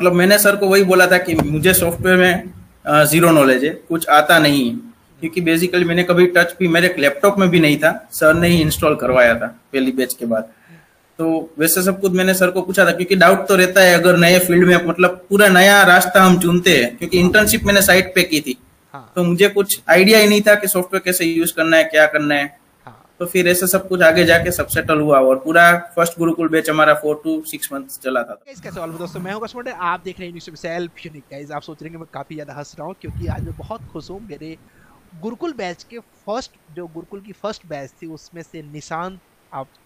मतलब मैंने सर को वही बोला था कि मुझे सॉफ्टवेयर में ज़ीरो नॉलेज है, कुछ आता नहीं है, क्योंकि बेसिकली मैंने कभी टच भी मेरे लैपटॉप में भी नहीं था, सर ने ही इंस्टॉल करवाया था पहली बैच के बाद। तो वैसे सब कुछ मैंने सर को पूछा था, क्योंकि डाउट तो रहता है अगर नए फील्ड में, मतलब पूरा नया रास्ता हम चुनते हैं, क्योंकि इंटर्नशिप मैंने साइट पे की थी तो मुझे कुछ आइडिया ही नहीं था कि सॉफ्टवेयर कैसे यूज करना है, क्या करना है। तो फिर ऐसे सब कुछ आगे जाके सब सेटल हुआ और पूरा फर्स्ट गुरुकुल बैच हमारा 4 to 6 months चला था। कैसे दोस्तों, मैं हूं कश्मीर, आप देख रहे हैं यूनिक सेल्फ यूनिक गाइस। आप सोच रहे हैं मैं काफी ज्यादा हंस रहा हूं, क्योंकि आज मैं बहुत खुश हूं। मेरे गुरुकुल बैच के फर्स्ट जो गुरुकुल की फर्स्ट बैच थी उसमें से निशांत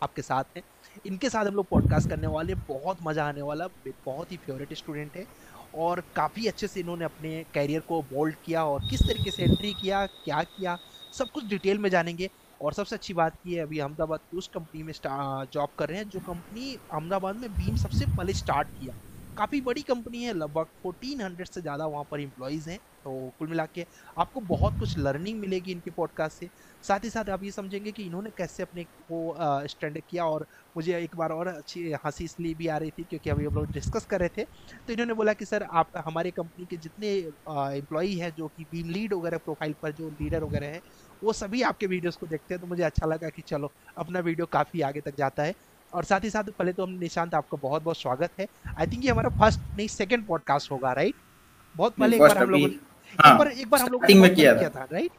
आपके साथ हैं। इनके साथ हम लोग पॉडकास्ट करने वाले, बहुत मजा आने वाला। बहुत ही फेवरेट स्टूडेंट है और काफ़ी अच्छे से इन्होंने अपने कैरियर को बोल्ड किया और किस तरीके से एंट्री किया, क्या किया, सब कुछ डिटेल में जानेंगे। और सबसे अच्छी बात की है अभी अहमदाबाद की उस कंपनी में जॉब कर रहे हैं जो कंपनी अहमदाबाद में बीम सबसे पहले स्टार्ट किया। काफ़ी बड़ी कंपनी है, लगभग 1400 से ज़्यादा वहाँ पर एम्प्लॉइज़ हैं। तो कुल मिला के आपको बहुत कुछ लर्निंग मिलेगी इनके पॉडकास्ट से। साथ ही साथ आप ये समझेंगे कि इन्होंने कैसे अपने को स्टैंड अप किया। और मुझे एक बार और अच्छी हंसी इसलिए भी आ रही थी क्योंकि अभी हम लोग डिस्कस कर रहे थे तो इन्होंने बोला कि सर आप हमारे कंपनी के जितने एम्प्लॉई हैं जो कि बीम लीड वगैरह प्रोफाइल पर जो लीडर वगैरह हैं वो सभी आपके वीडियोज़ को देखते हैं। तो मुझे अच्छा लगा कि चलो अपना वीडियो काफ़ी आगे तक जाता है। और साथ ही साथ पहले तो हम निशांत आपका बहुत बहुत स्वागत है। आई थिंक ये हमारा फर्स्ट नहीं सेकंड पॉडकास्ट होगा, राइट? बहुत पहले एक बार हम लोगों ने किया था, राइट?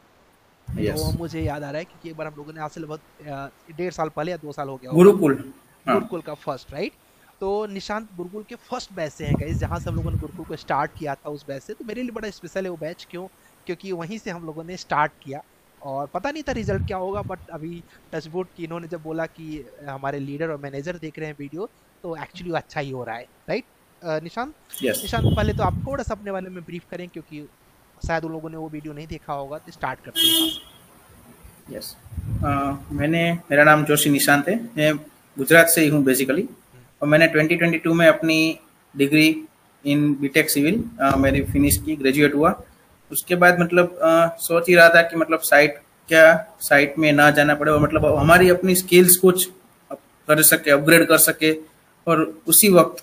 तो मुझे याद आ रहा है क्योंकि एक बार हम लोगों ने आज से लगभग 1.5 साल पहले या 2 साल हो गया गुरुकुल का फर्स्ट, राइट? तो निशांत गुरुकुल के फर्स्ट बैच से हैं गाइस, जहाँ से हम लोगों ने गुरुकुल को स्टार्ट किया था उस बैच से। तो मेरे लिए बड़ा स्पेशल है वो बैच, क्यों? क्योंकि वहीं से हम लोगों ने स्टार्ट किया और पता नहीं था रिजल्ट क्या होगा, बट अभी टचवुड की इन्होंने जब बोला कि हमारे लीडर और मैनेजर देख रहे हैं वीडियो तो एक्चुअली अच्छा ही हो रहा है, राइट निशांत? Yes. निशांत पहले तो आप थोड़ा सा अपने बारे में ब्रीफ करें क्योंकि शायद उन लोगों ने वो वीडियो नहीं देखा होगा। तो स्टार्ट करते हैं। यस, मेरा नाम जोशी निशांत है, मैं गुजरात से ही हूँ बेसिकली। और मैंने 2022 में अपनी डिग्री इन बीटेक सिविल मेरी फिनिश की, ग्रेजुएट हुआ। उसके बाद मतलब सोच ही रहा था कि मतलब साइट में ना जाना पड़े और मतलब हमारी अपनी स्किल्स कुछ कर सके, अपग्रेड कर सके। और उसी वक्त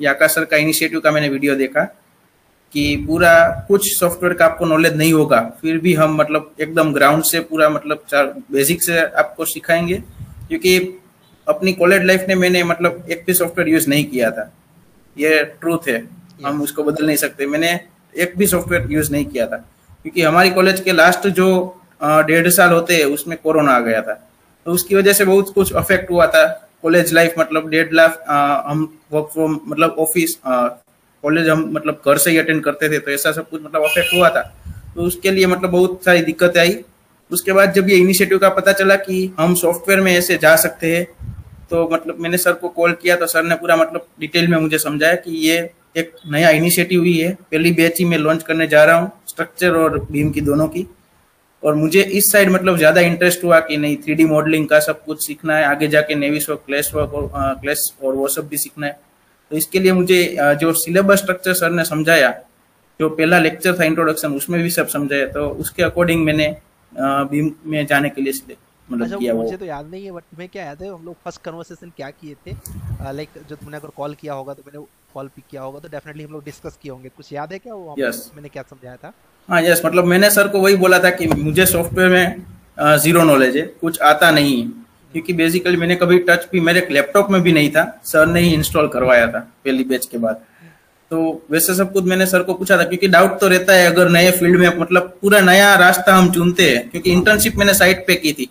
याका सर का इनिशिएटिव का मैंने वीडियो देखा कि पूरा कुछ सॉफ्टवेयर का आपको नॉलेज नहीं होगा फिर भी हम मतलब एकदम ग्राउंड से पूरा मतलब बेसिक से आपको सिखाएंगे, क्योंकि अपनी कॉलेज लाइफ में मैंने मतलब एक भी सॉफ्टवेयर यूज नहीं किया था। ये ट्रूथ है, हम उसको बदल नहीं सकते। मैंने एक भी सॉफ्टवेयर यूज नहीं किया था क्योंकि हमारी कॉलेज के लास्ट जो 1.5 साल होते हैं उसमें कोरोना आ गया था, तो उसकी वजह से बहुत कुछ अफेक्ट हुआ था कॉलेज लाइफ। मतलब 1.5 लाख हम वर्क फ्रॉम मतलब ऑफिस, कॉलेज हम मतलब घर से ही अटेंड करते थे, तो ऐसा सब कुछ मतलब अफेक्ट हुआ था। तो उसके लिए मतलब बहुत सारी दिक्कतें आई। उसके बाद जब ये इनिशिएटिव का पता चला कि हम सॉफ्टवेयर में ऐसे जा सकते हैं, तो मतलब मैंने सर को कॉल किया तो सर ने पूरा मतलब डिटेल में मुझे समझाया कि ये एक नया इनिशिएटिव ही है, पहली बैच ही मैं लॉन्च करने जा रहा हूँ स्ट्रक्चर और बीम की, दोनों की। और मुझे इस साइड मतलब ज़्यादा इंटरेस्ट हुआ कि नहीं 3D मॉडलिंग का सब कुछ सीखना है, आगे जाके नेविस वर्क, क्लेस और वो सब भी सीखना है। तो इसके लिए मुझे जो सिलेबस स्ट्रक्चर सर ने समझाया, जो पहला लेक्चर था इंट्रोडक्शन, उसमें भी सब समझाया, तो उसके अकॉर्डिंग मैंने बीम में जाने के लिए सिलेक्ट मतलब किया। मुझे तो याद नहीं है बट तुम्हें क्या याद है हम लोग फर्स्ट कन्वर्सेशन क्या किए थे? लाइक जो तुमने अगर कॉल किया होगा तो मैंने कॉल पिक किया होगा तो डेफिनेटली हम लोग डिस्कस किए होंगे। कुछ याद है क्या वो? Yes. मैंने क्या समझाया था? हाँ यस, मतलब मैंने सर को वही बोला था कि मुझे सॉफ्टवेयर में ज़ीरो नॉलेज है, कुछ आता नहीं है, क्योंकि बेसिकली मैंने कभी टच भी मेरे लैपटॉप में भी नहीं था, सर ने ही इंस्टॉल करवाया था पहली बैच के बाद। तो वैसे सब कुछ मैंने सर को पूछा था क्योंकि डाउट तो रहता है अगर नए फील्ड में मतलब पूरा नया रास्ता हम चुनते हैं, क्योंकि इंटर्नशिप मैंने साइट पे की थी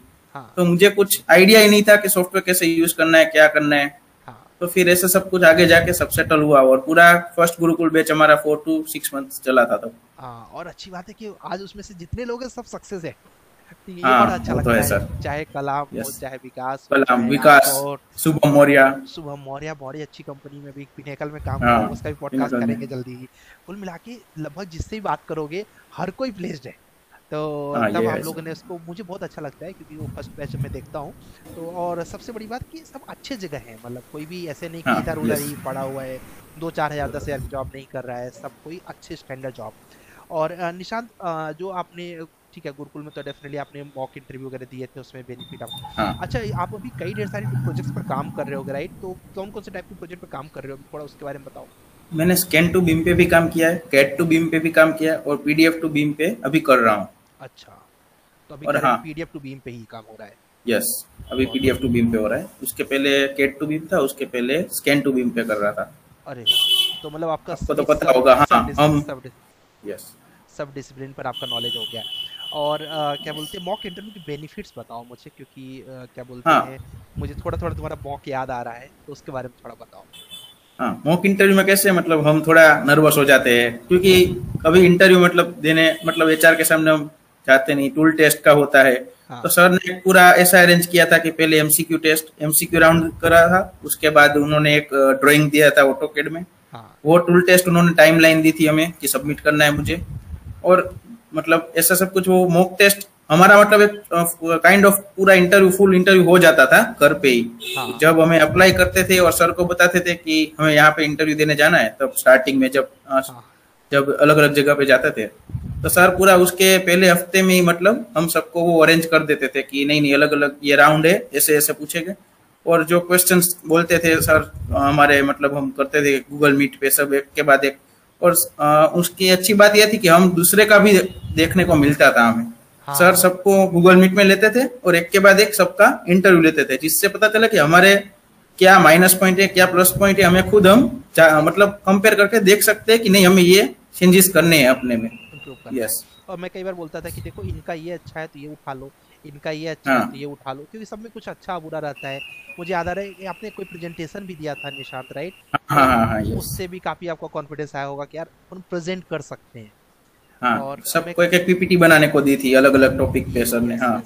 तो मुझे कुछ आइडिया ही नहीं था कि सॉफ्टवेयर कैसे यूज करना है, क्या करना है। तो फिर ऐसे सब कुछ आगे जाके सब सेटल हुआ और पूरा फर्स्ट गुरुकुल बैच हमारा 4 to 6 months चला था। तो और अच्छी बात है कि आज उसमें से जितने लोग हैं सब सक्सेस है। ये बड़ा अच्छा लगता है, चाहे कलाम हो, चाहे विकास और शुभम मौर्या बहुत ही अच्छी कंपनी में भी पिनेकल में काम कर रहा है, उसका भी पॉडकास्ट करेंगे जल्दी ही। कुल मिला के लगभग जिससे भी बात करोगे हर कोई प्लेस्ड है। तो तब हम लोगों ने उसको, मुझे बहुत अच्छा लगता है क्योंकि वो फर्स्ट बैच में देखता हूँ तो। और सबसे बड़ी बात कि सब अच्छे जगह हैं, मतलब कोई भी ऐसे नहीं कि इधर उधर ही पड़ा हुआ है, 2-4 हज़ार 10 हज़ार जॉब नहीं कर रहा है, सब कोई अच्छे स्टैंडर्ड जॉब। और निशांत जो आपने ठीक है गुरुकुल में तो डेफिनेटली आपने मॉक इंटरव्यू वगैरह दिए थे, उसमें बेनिफिट आप। अच्छा, आप अभी कई ढेर सारे प्रोजेक्ट्स पर काम कर रहे हो, राइट? तो कौन कौन से टाइप के प्रोजेक्ट पर काम कर रहे हो, थोड़ा उसके बारे में बताओ। मैंने स्कैन टू बीम पे भी काम किया है, कैड टू बीम पे भी काम किया है और पीडीएफ टू बीम पे अभी कर रहा हूँ। अच्छा, तो अभी और हाँ पीडीएफ टू बीम पे ही काम हो रहा है। यस, अभी पीडीएफ टू बीम पे हो रहा है, उसके पहले कैड टू बीम था, उसके पहले स्कैन टू बीम पे कर रहा था। अरे तो मतलब आपका तो पता होगा। हाँ, हम यस सब डिसिप्लिन पर आपका नॉलेज हो गया। और क्या बोलते हैं मॉक इंटरव्यू के बेनिफिट्स बताओ मुझे, क्योंकि क्या बोलते हैं मुझे थोड़ा थोड़ा तुम्हारा मॉक याद आ रहा है, तो उसके बारे में थोड़ा बताओ। हाँ, मॉक इंटरव्यू में कैसे मतलब हम थोड़ा नर्वस हो जाते हैं, क्योंकि कभी इंटरव्यू मतलब देने मतलब एचआर के सामने हम जाते नहीं, टूल टेस्ट का होता है। हाँ। तो सर ने पूरा ऐसा अरेंज किया था कि पहले एमसीक्यू टेस्ट, एमसीक्यू राउंड करा था, उसके बाद उन्होंने एक ड्रॉइंग दिया था ऑटोकैड में। हाँ। वो टूल टेस्ट उन्होंने टाइमलाइन दी थी हमें कि सबमिट करना है मुझे, और मतलब ऐसा सब कुछ। वो मॉक टेस्ट हमारा मतलब एक काइंड ऑफ पूरा इंटरव्यू, फुल इंटरव्यू हो जाता था घर पे ही। हाँ। जब हमें अप्लाई करते थे और सर को बताते थे कि हमें यहाँ पे इंटरव्यू देने जाना है, तब स्टार्टिंग में जब अलग अलग जगह पे जाते थे तो सर पूरा उसके पहले हफ्ते में ही मतलब हम सबको वो अरेंज कर देते थे कि नहीं अलग अलग ये राउंड है, ऐसे ऐसे पूछेंगे। और जो क्वेश्चन बोलते थे सर हमारे मतलब हम करते थे गूगल मीट पे सब एक के बाद एक। और उसकी अच्छी बात यह थी कि हम दूसरे का भी देखने को मिलता था हमें। हाँ। सर सबको गूगल मीट में लेते थे और एक के बाद एक सबका इंटरव्यू लेते थे, जिससे पता चला कि हमारे क्या माइनस पॉइंट है, क्या प्लस पॉइंट है। हमें खुद हम मतलब कंपेयर करके देख सकते हैं कि नहीं हमें ये चेंजेस करने हैं अपने में। यस, और मैं कई बार बोलता था कि देखो इनका ये अच्छा है तो ये उठा लो, इनका ये अच्छा है तो ये उठा लो, क्योंकि सब में कुछ अच्छा बुरा रहता है। मुझे याद आ रहा है आपने कोई प्रेजेंटेशन भी दिया था निशांत, राइट? हाँ, उससे भी काफी आपका कॉन्फिडेंस आया होगा कि यार हम प्रेजेंट कर सकते हैं। हाँ, और सबको एक पीपीटी बनाने को दी थी अलग अलग टॉपिक पे सर ने। हाँ,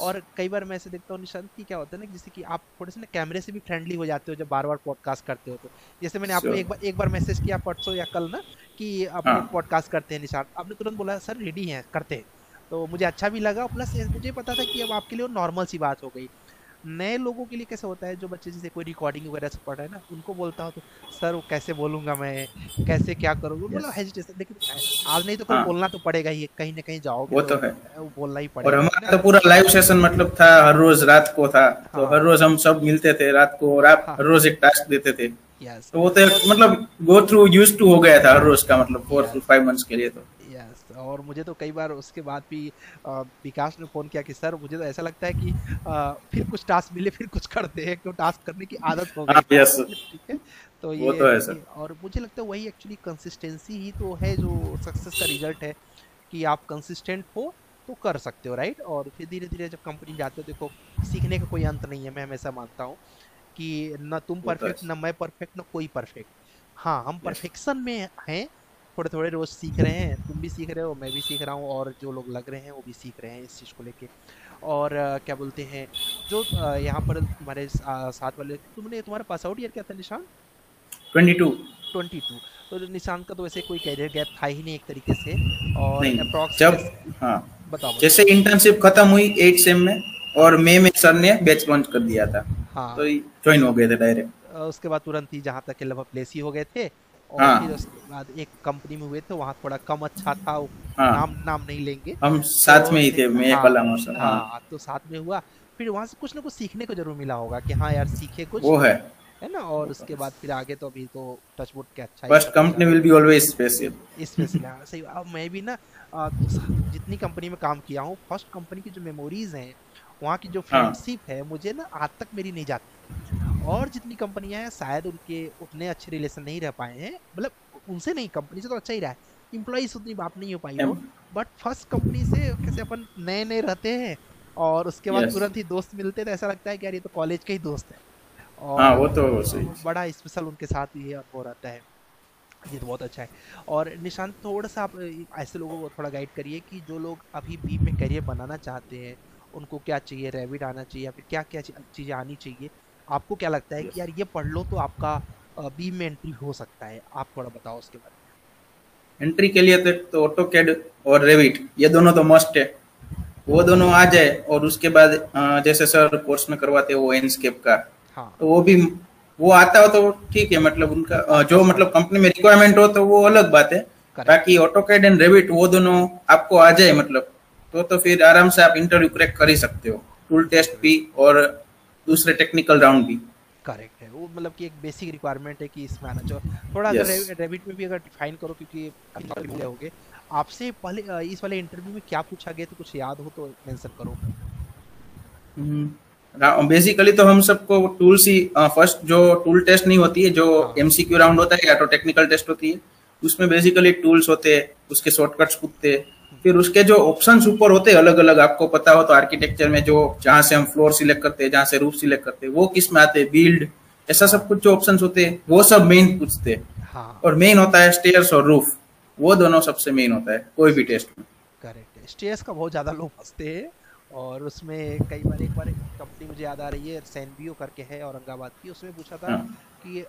और कई बार मैं ऐसे देखता हूँ निशांत की क्या होता है ना, जैसे कि आप थोड़े से ना कैमरे से भी फ्रेंडली हो जाते हो जब बार बार पॉडकास्ट करते हो। तो जैसे मैंने आपको एक बार मैसेज किया परसों या कल ना कि आप पॉडकास्ट करते हैं निशांत, आपने तुरंत बोला सर रेडी है करते हैं, तो मुझे अच्छा भी लगा। प्लस मुझे पता था कि अब आपके लिए नॉर्मल सी बात हो गई। नए लोगों के लिए कैसे होता है, जो बच्चे जैसे कोई रिकॉर्डिंग वगैरह से पढ़ रहे हैं ना, उनको बोलता हूँ तो सर वो कैसे बोलूँगा मैं, कैसे क्या करूँगा, मतलब हेजिटेशन। लेकिन आज नहीं तो कल बोलना तो पड़ेगा ही, कहीं ना कहीं जाओगे वो तो है, वो बोलना ही पड़ेगा। और हमारा तो पूरा लाइव सेशन मतलब था, हर रोज रात को था। तो हर रोज हम सब मिलते थे रात को और आप हर रोज एक टास्क देते थे। तो वो तो मतलब गो थ्रू यूज्ड टू हो गया था हर रोज का, मतलब 4 to 5 months के लिए। तो और मुझे तो कई बार उसके बाद भी विकास ने फ़ोन किया कि सर मुझे तो ऐसा लगता है कि फिर कुछ टास्क मिले फिर कुछ करते हैं, क्यों टास्क करने की आदत हो गई। ठीक है, तो ये तो है सर। और मुझे लगता है वही एक्चुअली कंसिस्टेंसी ही तो है जो सक्सेस का रिजल्ट है, कि आप कंसिस्टेंट हो तो कर सकते हो, राइट? और फिर धीरे धीरे जब कंपनी जाते हो, देखो सीखने का कोई अंत नहीं है। मैं हमेशा मानता हूँ कि ना तुम परफेक्ट, ना मैं परफेक्ट, ना कोई परफेक्ट। हाँ, हम परफेक्शन में हैं, थोड़े थोड़े रोज सीख रहे हैं। तुम भी सीख रहे हो, मैं भी सीख रहा हूँ, और जो लोग लग रहे हैं वो भी सीख रहे हैं इस चीज़ को लेके। और क्या बोलते हैं जो यहाँ पर तुम्हारे साथ वाले, तुमने तुम्हारा पास आउट ईयर क्या था निशान? 22। तो निशान का तो वैसे कोई कैरियर गैप था ही नहीं एक तरीके से। और अप्रॉक्सिमेट बताओ, जैसे इंटर्नशिप खत्म हुई 8 सेम में और मई में सर ने बैच लॉन्च कर दिया था। हाँ, तो ज्वाइन हो गए थे डायरेक्ट। उसके बाद तुरंत ही जहाँ तक लेवल प्लेस ही हो गए थे। और फिर उसके बाद एक कंपनी में हुए थे, वहाँ थोड़ा कम अच्छा था। नाम नहीं लेंगे, हम साथ में ही थे। हाँ, तो साथ में हुआ। फिर वहाँ से कुछ ना कुछ सीखने को जरूर मिला होगा कि हाँ यार सीखे कुछ, वो है ना। और उसके बाद फिर आगे तो अभी तो टचवुड के अच्छा है। First company will be always special. हाँ, सही। अब मैं भी ना जितनी कंपनी में काम किया हूँ, फर्स्ट कंपनी की जो मेमोरीज हैं, वहाँ की जो फ्रेंडशिप है, मुझे ना आज तक मेरी नहीं जाती। और जितनी कंपनियां हैं शायद उनके उतने अच्छे रिलेशन नहीं रह पाए हैं, मतलब उनसे नहीं, कंपनी से तो अच्छा ही रहा है, इम्प्लॉइज उतनी बात नहीं हो पाई हो, बट फर्स्ट कंपनी से कैसे अपन नए नए रहते हैं और उसके बाद तुरंत ही दोस्त मिलते हैं, तो ऐसा लगता है कि यार ये तो कॉलेज के ही दोस्त हैं। और वो तो सही बड़ा स्पेशल उनके साथ ही वो रहता है। ये तो बहुत अच्छा है। और निशांत, थोड़ा सा आप ऐसे लोगों को थोड़ा गाइड करिए कि जो लोग अभी बीम में करियर बनाना चाहते हैं, उनको क्या चाहिए, रेविट आना चाहिए या फिर क्या क्या चीज़ें आनी चाहिए? आपको क्या लगता है कि यार ये पढ़ लो तो आपका बीम में एंट्री हो सकता है? आप थोड़ा बताओ उसके बारे में। एंट्री के लिए तो ऑटोकैड और रेविट ये दोनों तो मस्ट है। वो दोनों आ जाए और उसके बाद जैसे सर कोर्स में करवाते हैं वो एनस्केप का। हाँ। तो वो भी वो आता हो तो ठीक है, मतलब उनका जो मतलब कंपनी में रिक्वायरमेंट हो तो वो अलग बात है। बाकी ऑटोकैड एंड रेविट वो दोनों आपको आ जाए मतलब तो फिर आराम से आप इंटरव्यू क्रैक कर ही सकते हो, टूल टेस्ट भी और दूसरे टेक्निकल राउंड भी। करेक्ट है वो, मतलब कि एक बेसिक रिक्वायरमेंट है कि इसमें आना चाहिए थोड़ा। yes. रेविट में भी अगर डिफाइन करो, क्योंकि हो गए आपसे पहले इस वाले इंटरव्यू में क्या पूछा गया, तो कुछ याद हो तो मेंशन करो। बेसिकली तो हम सबको टूल्स ही, फर्स्ट जो टूल टेस्ट नहीं होती है, जो एमसीक्यू राउंड होता है या तो टेक्निकल टेस्ट होती है, उसमें बेसिकली टूल्स होते हैं, उसके शॉर्टकट्स होते हैं, फिर उसके जो ऑप्शंस ऊपर होते हैं अलग अलग, आपको पता हो तो आर्किटेक्चर में जो जहाँ से हम फ्लोर सिलेक्ट करते हैं, जहाँ से रूफ सिलेक्ट करते हैं, वो किस में आते हैं, बिल्ड, ऐसा सब कुछ जो ऑप्शंस होते हैं वो सब मेन पूछते हैं। हाँ। और मेन होता है स्टेयर्स और रूफ, वो दोनों सबसे मेन होता है कोई भी टेस्ट में। करेक्ट है, स्टेयर्स का बहुत ज्यादा लोग फंसते हैं और उसमें कई बार, एक बार एक कंपनी मुझे याद आ रही है सैनबीओ करके है औरंगाबाद की, उसमें पूछा था कि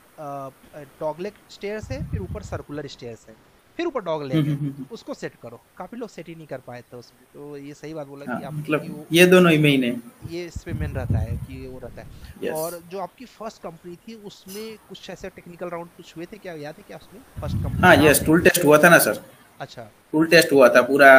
डॉगलेग स्टेयर्स है, फिर ऊपर सर्कुलर स्टेयर्स है, फिर ऊपर डॉग लेग, उसको सेट करो। काफी लोग सेट ही नहीं कर पाए थे उसमें, तो ये सही बात बोला कि आप मतलब ये दोनों ही मेन है, ये इसमें मेन रहता है कि वो रहता है। yes. और जो आपकी फर्स्ट कंपनी थी उसमें कुछ ऐसे टेक्निकल राउंड कुछ हुए थे क्या, याद है क्या उसमें फर्स्ट कंपनी? हां यस, टूल टेस्ट हुआ था ना सर। अच्छा, टूल टेस्ट हुआ था, पूरा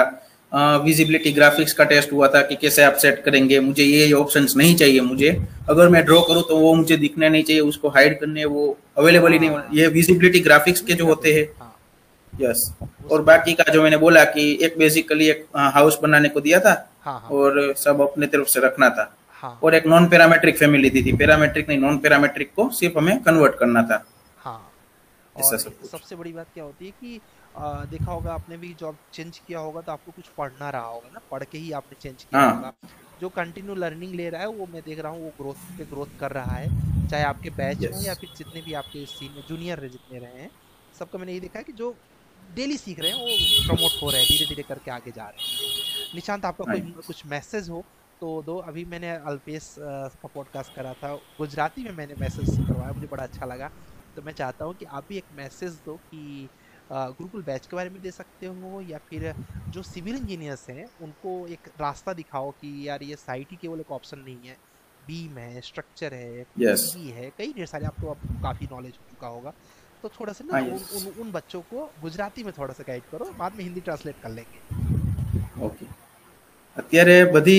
विजिबिलिटी ग्राफिक्स का टेस्ट हुआ था कि कैसे आप सेट करेंगे, मुझे ये ऑप्शंस नहीं चाहिए, मुझे अगर मैं ड्रॉ करूं तो वो मुझे दिखना नहीं चाहिए, उसको हाइड करने वो अवेलेबल ही नहीं, ये विजिबिलिटी ग्राफिक्स के जो होते हैं। Yes yes. और बाकी का जो मैंने बोला कि एक बेसिकली एक हाउस बनाने को दिया था। हाँ, हाँ. और सब अपने तरफ से रखना था। हाँ. और एक नॉन पैरामेट्रिक फैमिली दी थी, पैरामेट्रिक नहीं नॉन पैरामेट्रिक को सिर्फ हमें कन्वर्ट करना था। हाँ. और सबसे बड़ी बात क्या होती है कि देखा होगा आपने भी, जॉब चेंज किया होगा तो आपको कुछ पढ़ना रहा होगा ना, पढ़ के ही आपने चेंज किया होगा। जो कंटिन्यू लर्निंग ले रहा है वो मैं देख रहा हूँ वो ग्रोथ पे ग्रोथ कर रहा है, चाहे आपके बैच में या फिर जितने भी आपके सीन में जूनियर जितने रहे हैं सबका मैंने ये देखा है कि जो डेली सीख रहे हैं वो प्रमोट हो रहे हैं, धीरे धीरे करके आगे जा रहे हैं। निशांत आपका कोई कुछ मैसेज हो तो दो। अभी मैंने अल्पेश का पॉडकास्ट करा था, गुजराती में मैंने मैसेज करवाया, मुझे बड़ा अच्छा लगा, तो मैं चाहता हूँ कि आप भी एक मैसेज दो कि गुरुकुल बैच के बारे में दे सकते हो, या फिर जो सिविल इंजीनियर्स हैं उनको एक रास्ता दिखाओ कि यार ये साइट ही केवल एक ऑप्शन नहीं है, बीम है, स्ट्रक्चर है, पीबी है, कई ढेर सारे, आपको काफ़ी नॉलेज हो चुका होगा, तो थोड़ा सा ना उन बच्चों को गुजराती में थोड़ा सा गाइड करो, बाद में हिंदी ट्रांसलेट कर लेंगे। ओके, અત્યારે બધી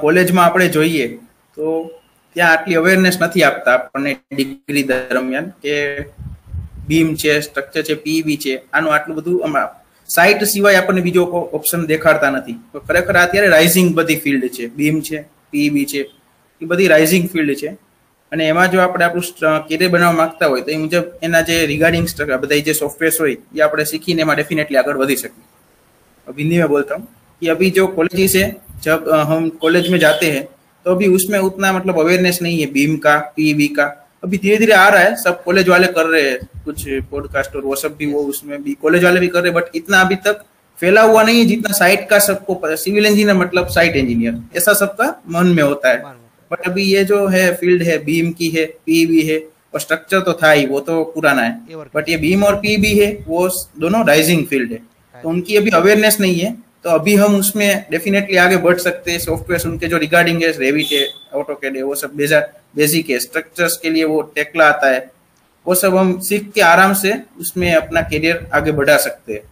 કોલેજમાં આપણે જોઈએ તો ત્યાં આટલી અવેરનેસ નથી આપતા આપણને ડિગ્રી દરમિયાન કે બીમ છે, સ્ટ્રક્ચર છે, પીવી છે, આનું આટલું બધું સાઇટ સિવાય આપણને બીજો ઓપ્શન દેખાડતા નથી। ખરેખર અત્યારે રાઇઝિંગ બધી ફિલ્ડ છે, બીમ છે, પીવી છે, એ બધી રાઇઝિંગ ફિલ્ડ છે અને એમાં જો આપણે આપણું કેરિયર બનાવવા માંગતા હોય તો એ મુજબ એના જે રિગાર્ડિંગ બધા જે સોફ્ટવેર હોય એ આપણે શીખીને એમાં ડેફિનેટલી આગળ વધી શકીએ। अब हिंदी में बोलता हूँ कि अभी जो कॉलेजेस है, जब हम कॉलेज में जाते हैं तो अभी उसमें उतना मतलब अवेयरनेस नहीं है बीम का, पीवी का, अभी धीरे धीरे आ रहा है, सब कॉलेज वाले कर रहे हैं, कुछ पॉडकास्ट और वो सब भी, वो उसमें भी कॉलेज वाले भी कर रहे हैं, बट इतना अभी तक फैला हुआ नहीं है जितना साइट का सबको, सिविल इंजीनियर मतलब साइट इंजीनियर ऐसा सबका मन में होता है। बट अभी ये जो है फील्ड है, बीम की है, पीवी है, और स्ट्रक्चर तो था ही, वो तो पुराना है, बट ये बीम और पीवी है वो दोनों राइजिंग फील्ड है, तो उनकी अभी अवेयरनेस नहीं है, तो अभी हम उसमें डेफिनेटली आगे बढ़ सकते हैं। सॉफ्टवेयर उनके जो रिगार्डिंग है, रेविट है, ऑटोकैड है, वो सब बेसिक है, स्ट्रक्चर्स के लिए वो टेक्ला आता है, वो सब हम सीख के आराम से उसमें अपना करियर आगे बढ़ा सकते हैं।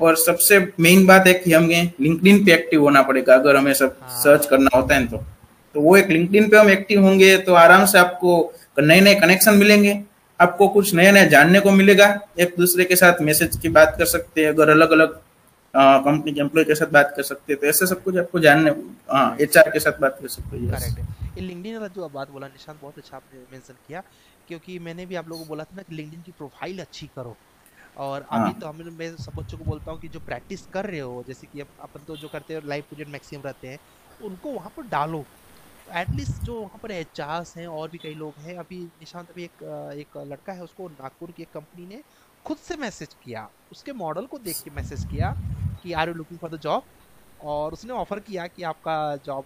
और सबसे मेन बात है कि हमें लिंक्डइन पे एक्टिव होना पड़ेगा, अगर हमें सब सर्च करना होता है तो वो एक लिंक्डइन पे हम एक्टिव होंगे तो आराम से आपको नए नए कनेक्शन मिलेंगे, आपको कुछ नया नया जानने को मिलेगा, एक दूसरे के साथ मैसेज की बात कर सकते हैं, अगर अलग अलग कंपनी के एम्प्लॉय के साथ बात कर सकते हैं, तो ऐसे सब कुछ आपको जानने, एचआर के साथ बात कर सकते हैं। करेक्ट है, ये लिंक्डइन का जो बात बोला निशांत, बहुत अच्छा आपने मेंशन किया, क्योंकि मैंने भी आप लोगों को बोला था ना कि लिंक्डइन की प्रोफाइल अच्छी करो। और अभी तो मैं सब बच्चों को बोलता हूँ कि जो प्रैक्टिस कर रहे हो, जैसे कि अपन तो जो करते हैं लाइव प्रोजेक्ट मैक्सिमम रहते हैं, उनको वहाँ पर डालो, एटलीस्ट जो वहाँ पर एचआर्स हैं और भी कई लोग हैं। अभी निशांत, अभी एक लड़का है, उसको नागपुर की एक कंपनी ने खुद से मैसेज किया, उसके मॉडल को देख के मैसेज किया कि are you looking for the job, और उसने ऑफर किया कि आपका जॉब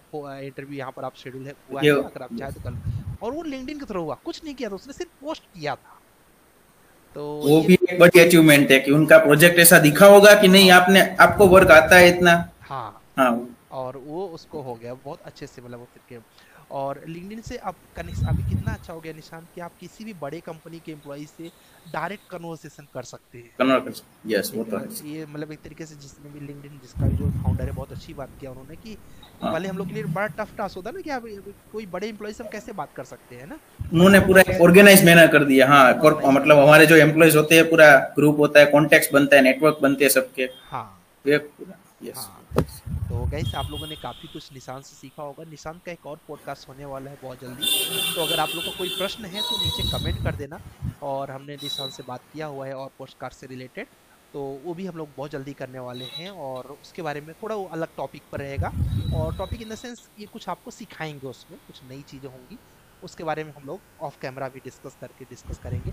इंटरव्यू यहाँ पर आप शेड्यूल है हुआ है, अगर आप चाहे तो कल, और वो लिंक्डइन के थ्रू हुआ, कुछ नहीं किया था उसने, सिर्फ पोस्ट किया था। तो वो भी एक बड़ी अचीवमेंट है कि उनका प्रोजेक्ट ऐसा दिखा होगा कि नहीं आपने, आपको वर्क आता है इतना। हाँ, और वो उसको हो गया बहुत अच्छे से, मतलब वो। और लिंक्डइन से आप कनेक्शन अभी कितना अच्छा हो गया निशान कि आप किसी भी बड़े कंपनी के एम्प्लॉई से डायरेक्ट कन्वर्सेशन कर सकते हैं। यस वो तो है, ये मतलब एक तरीके से जिसने भी लिंक्डइन जिसका जो फाउंडर है बहुत अच्छी बात किया उन्होंने कि पहले हम लोग के लिए बड़ा टफ टास्क होता है ना कि आप कोई बड़े एम्प्लॉई से हम कैसे बात कर सकते हैं ना, उन्होंने पूरा ऑर्गेनाइज मैनर कर दिया। हाँ मतलब हमारे जो एम्प्लॉइज होते हैं पूरा ग्रुप होता है, कॉन्टेक्ट बनता है, नेटवर्क बनते हैं सबके। तो गाइस आप लोगों ने काफ़ी कुछ निशान से सीखा होगा। निशान का एक और पॉडकास्ट होने वाला है बहुत जल्दी, तो अगर आप लोगों को कोई प्रश्न है तो नीचे कमेंट कर देना। और हमने निशान से बात किया हुआ है और पॉडकास्ट से रिलेटेड, तो वो भी हम लोग बहुत जल्दी करने वाले हैं और उसके बारे में थोड़ा वो अलग टॉपिक पर रहेगा। और टॉपिक इन द सेंस ये कुछ आपको सिखाएंगे, उसमें कुछ नई चीज़ें होंगी, उसके बारे में हम लोग ऑफ कैमरा भी डिस्कस करेंगे।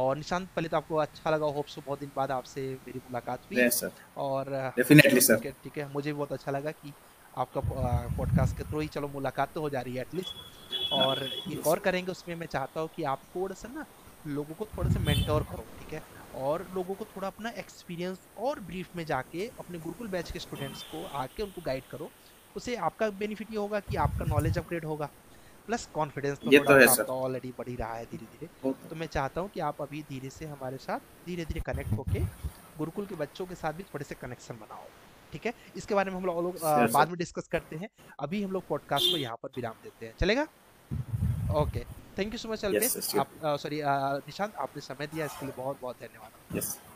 और निशांत पहले तो आपको अच्छा लगा, होप सो बहुत दिन बाद आपसे मेरी मुलाकात हुई। yes, और डेफिनेटली सर ठीक है, मुझे भी बहुत अच्छा लगा कि आपका पॉडकास्ट के थ्रू ही चलो मुलाकात तो हो जा रही है एटलीस्ट। और एक और करेंगे उसमें मैं चाहता हूँ कि आप थोड़ा सा ना लोगों को थोड़ा सा मेंटोर करो, ठीक है, और लोगों को थोड़ा अपना एक्सपीरियंस और ब्रीफ में जाके अपने गुरुकुल बैच के स्टूडेंट्स को आके उनको गाइड करो। उससे आपका बेनिफिट ये होगा कि आपका नॉलेज अपग्रेड होगा, प्लस कॉन्फिडेंस तो ऑलरेडी बढ़ ही रहा है धीरे धीरे। तो मैं चाहता हूँ कि आप अभी धीरे से हमारे साथ धीरे धीरे कनेक्ट होके गुरुकुल के बच्चों के साथ भी थोड़े से कनेक्शन बनाओ, ठीक है। इसके बारे में हम लोग बाद में डिस्कस करते हैं, अभी हम लोग पॉडकास्ट को यहाँ पर विराम देते हैं, चलेगा? Okay, thank you so much Alpesh, आप सॉरी निशांत, आपने समय दिया इसके लिए बहुत बहुत धन्यवाद।